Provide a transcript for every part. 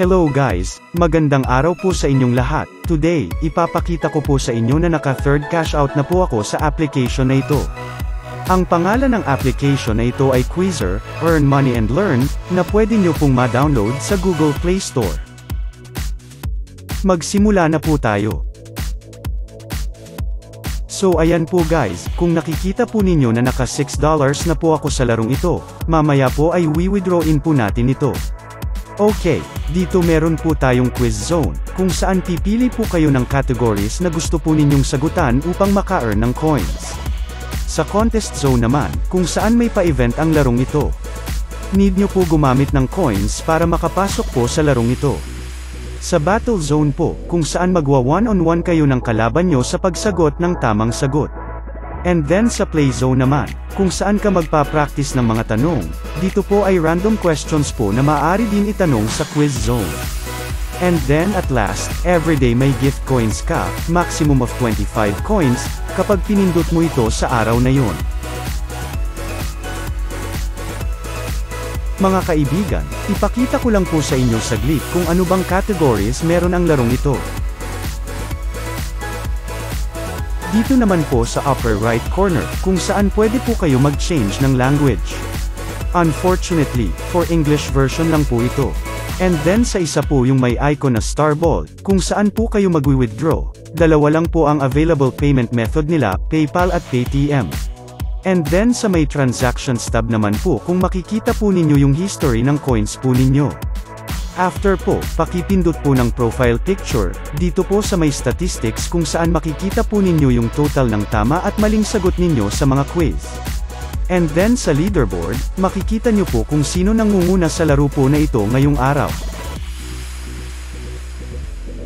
Hello guys, magandang araw po sa inyong lahat. Today, ipapakita ko po sa inyo na naka-third cash out na po ako sa application na ito. Ang pangalan ng application na ito ay Quizzer, Earn Money and Learn, na pwede nyo pong ma-download sa Google Play Store. Magsimula na po tayo. So ayan po guys, kung nakikita po ninyo na naka $6 na po ako sa larong ito, mamaya po ay wi-withdrawin po natin ito. Okay, dito meron po tayong quiz zone, kung saan pipili po kayo ng categories na gusto po ninyong sagutan upang maka-earn ng coins. Sa contest zone naman, kung saan may pa-event ang larong ito. Need nyo po gumamit ng coins para makapasok po sa larong ito. Sa battle zone po, kung saan magwa one-on-one kayo ng kalaban nyo sa pagsagot ng tamang sagot. And then sa play zone naman, kung saan ka magpa-practice ng mga tanong, dito po ay random questions po na maaari din itanong sa quiz zone. And then at last, everyday may gift coins ka, maximum of 25 coins, kapag pinindot mo ito sa araw na yon. Mga kaibigan, ipakita ko lang po sa inyo saglit kung ano bang categories meron ang larong ito. Dito naman po sa upper right corner, kung saan pwede po kayo mag-change ng language. Unfortunately, for English version lang po ito. And then sa isa po yung may icon na star ball, kung saan po kayo mag-withdraw. Dalawa lang po ang available payment method nila, PayPal at Paytm. And then sa may transactions tab naman po kung makikita po ninyo yung history ng coins po ninyo. After po, pakipindot po ng profile picture, dito po sa may statistics kung saan makikita po ninyo yung total ng tama at maling sagot ninyo sa mga quiz. And then sa leaderboard, makikita nyo po kung sino nangunguna sa laro po na ito ngayong araw.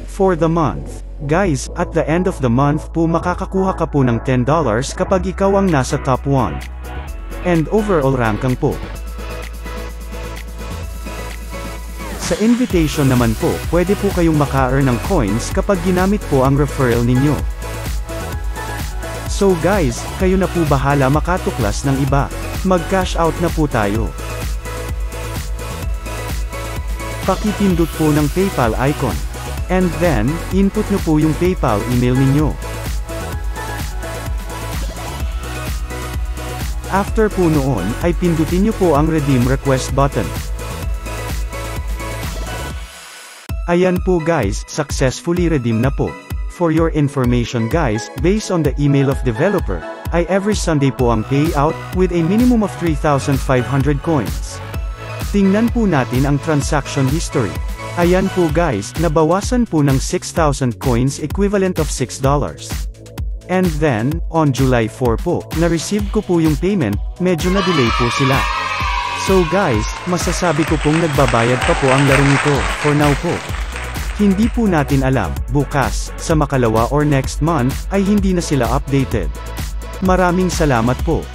For the month. Guys, at the end of the month po makakakuha ka po ng $10 kapag ikaw ang nasa top 1. And overall rankang po. Sa invitation naman po, pwede po kayong maka-earn ng coins kapag ginamit po ang referral ninyo. So guys, kayo na po bahala makatuklas ng iba. Mag-cash out na po tayo. Pakipindot po ng PayPal icon. And then, input nyo po yung PayPal email ninyo. After po noon, ay pindutin nyo po ang redeem request button. Ayan po guys, successfully redeem na po. For your information guys, based on the email of developer, ay every Sunday po ang payout, with a minimum of 3,500 coins. Tingnan po natin ang transaction history. Ayan po guys, nabawasan po ng 6,000 coins equivalent of $6. And then, on July 4 po, na-receive ko po yung payment, medyo na-delay po sila. So guys, masasabi ko pong nagbabayad pa po ang larong ito, for now po. Hindi po natin alam, bukas, sa makalawa or next month, ay hindi na sila updated. Maraming salamat po.